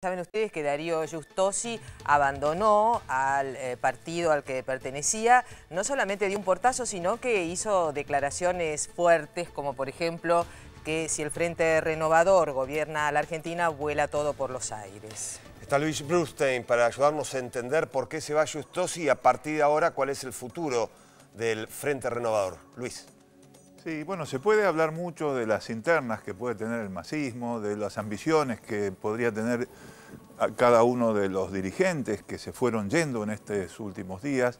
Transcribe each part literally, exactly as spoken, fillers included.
Saben ustedes que Darío Giustozzi abandonó al eh, partido al que pertenecía, no solamente dio un portazo, sino que hizo declaraciones fuertes, como por ejemplo que si el Frente Renovador gobierna a la Argentina, vuela todo por los aires. Está Luis Brustein para ayudarnos a entender por qué se va Giustozzi y a partir de ahora cuál es el futuro del Frente Renovador. Luis. Sí, bueno, se puede hablar mucho de las internas que puede tener el masismo, de las ambiciones que podría tener cada uno de los dirigentes que se fueron yendo en estos últimos días,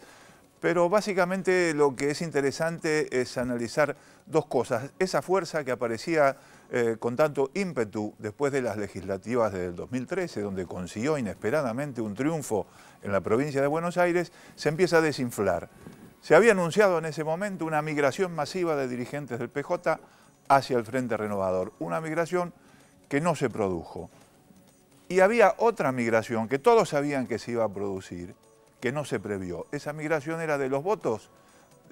pero básicamente lo que es interesante es analizar dos cosas. Esa fuerza que aparecía eh, con tanto ímpetu después de las legislativas del dos mil trece, donde consiguió inesperadamente un triunfo en la provincia de Buenos Aires, se empieza a desinflar. Se había anunciado en ese momento una migración masiva de dirigentes del P J hacia el Frente Renovador, una migración que no se produjo. Y había otra migración que todos sabían que se iba a producir, que no se previó. Esa migración era de los votos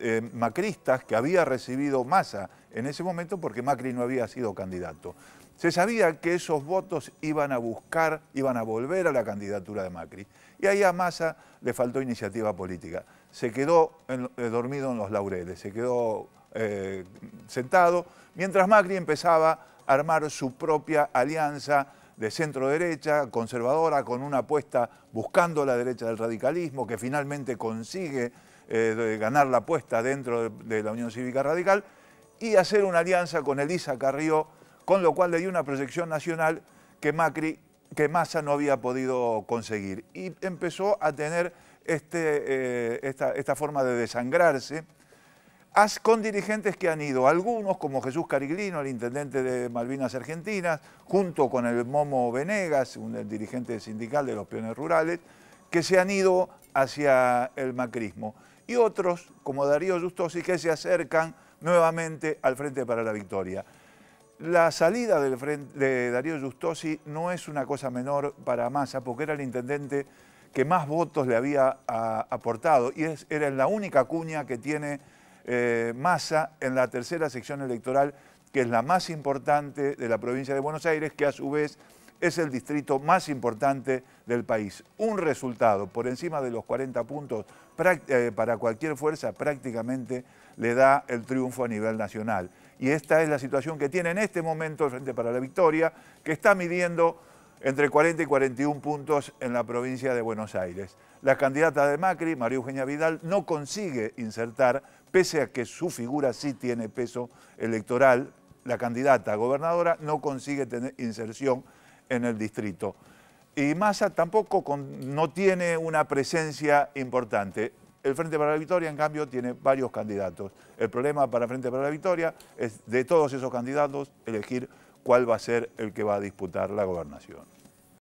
eh, macristas que había recibido Massa en ese momento porque Macri no había sido candidato. Se sabía que esos votos iban a buscar, iban a volver a la candidatura de Macri. Y ahí a Massa le faltó iniciativa política. Se quedó en, eh, dormido en los laureles, se quedó eh, sentado, mientras Macri empezaba a armar su propia alianza de centro-derecha, conservadora, con una apuesta buscando la derecha del radicalismo, que finalmente consigue eh, de ganar la apuesta dentro de, de la Unión Cívica Radical, y hacer una alianza con Elisa Carrió, con lo cual le dio una proyección nacional que Macri, que Massa no había podido conseguir. Y empezó a tener este, eh, esta, esta forma de desangrarse con dirigentes que han ido, algunos como Jesús Cariglino, el intendente de Malvinas Argentinas, junto con el Momo Venegas, un el dirigente sindical de los peones rurales, que se han ido hacia el macrismo. Y otros, como Darío Giustozzi, que se acercan nuevamente al Frente para la Victoria. La salida del frente de Darío Giustozzi no es una cosa menor para Massa, porque era el intendente que más votos le había a, aportado y es, era la única cuña que tiene eh, Massa en la tercera sección electoral, que es la más importante de la provincia de Buenos Aires, que a su vez es el distrito más importante del país. Un resultado por encima de los cuarenta puntos para cualquier fuerza prácticamente le da el triunfo a nivel nacional. Y esta es la situación que tiene en este momento el Frente para la Victoria, que está midiendo entre cuarenta y cuarenta y uno puntos en la provincia de Buenos Aires. La candidata de Macri, María Eugenia Vidal, no consigue insertar, pese a que su figura sí tiene peso electoral, la candidata a gobernadora no consigue tener inserción en el distrito. Y Massa tampoco con, no tiene una presencia importante. El Frente para la Victoria, en cambio, tiene varios candidatos. El problema para Frente para la Victoria es, de todos esos candidatos, elegir cuál va a ser el que va a disputar la gobernación.